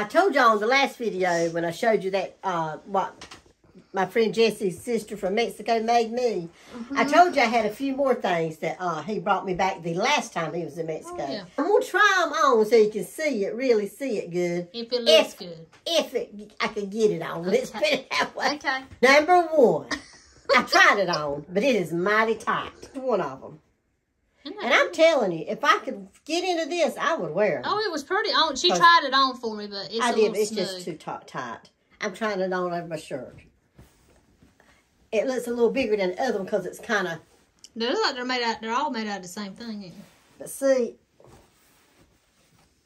I told y'all in the last video when I showed you that what my friend Jesse's sister from Mexico made me. I told you I had a few more things that he brought me back the last time he was in Mexico. Oh, yeah. I'm going to try them on so you can see it, really see it good. If it looks good. If it, I can get it on. Okay. Let's put it that way. Okay. Number one. I tried it on, but it is mighty tight. One of them. And I'm telling you, if I could get into this, I would wear it. Oh, it was pretty on. She tried it on for me, but it's I a did, but it's just too tight. I'm trying it on over my shirt. It looks a little bigger than the other one because it's kind of... They look like they're made out. They're all made out of the same thing, ain't they? But see,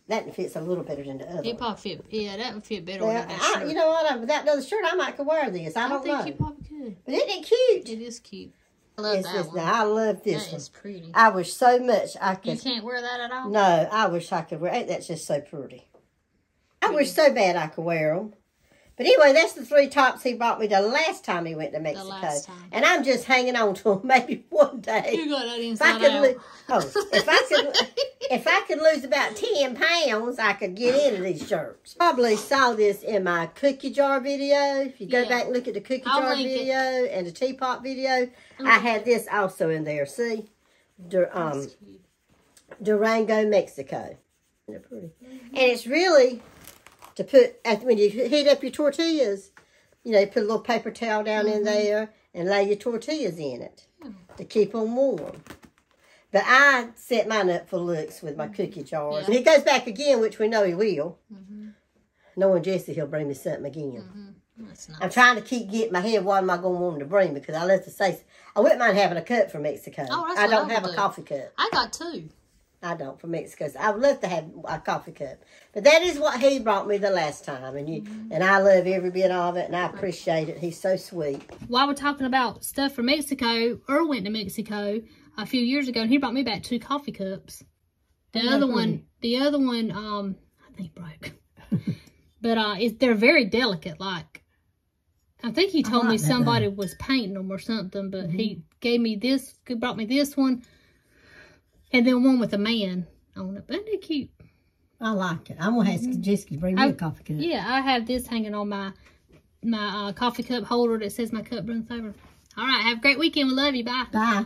that fits a little better than the other. It probably fit. Yeah, that would fit better without that shirt. You know what? Without another shirt, I might could wear this. I don't know. I think you probably could. But isn't it cute? It is cute. I love that one. I love this one. That is pretty. I wish so much I could. You can't wear that at all? No, I wish I could wear it. That's just so pretty. I wish so bad I could wear them. But anyway, that's the three tops he brought me the last time he went to Mexico. The last time. And I'm just hanging on to them maybe one day. You got that inside out. Oh, if I could lose about 10 pounds, I could get into these shirts. Probably saw this in my cookie jar video. If you go back and look at the cookie jar video and the teapot video, I had this also in there. See? Durango, Mexico. They're pretty. And it's really... to put, when you heat up your tortillas, you know, you put a little paper towel down in there and lay your tortillas in it to keep them warm. But I set mine up for looks with my cookie jars. And he goes back again, which we know he will. Knowing Jesse, he'll bring me something again. That's nice. I'm trying to keep getting my head, what am I going to want him to bring me? Because I love to say, I wouldn't mind having a cup from Mexico. Oh, that's I don't have a coffee cup. I got two. I don't, from Mexico. So I would love to have a coffee cup. But that is what he brought me the last time. And you and I love every bit of it, and I appreciate it. He's so sweet. While we're talking about stuff from Mexico, Earl went to Mexico a few years ago, and he brought me back two coffee cups. The other one, I think broke. But they're very delicate. Like, I think he told me somebody was painting them or something, but he gave me this, brought me this one. And then one with a man on it. Isn't it cute? I like it. I'm going to ask Jessica to bring me a coffee cup. Yeah, I have this hanging on my coffee cup holder that says my cup runs over. All right, have a great weekend. We love you. Bye. Bye.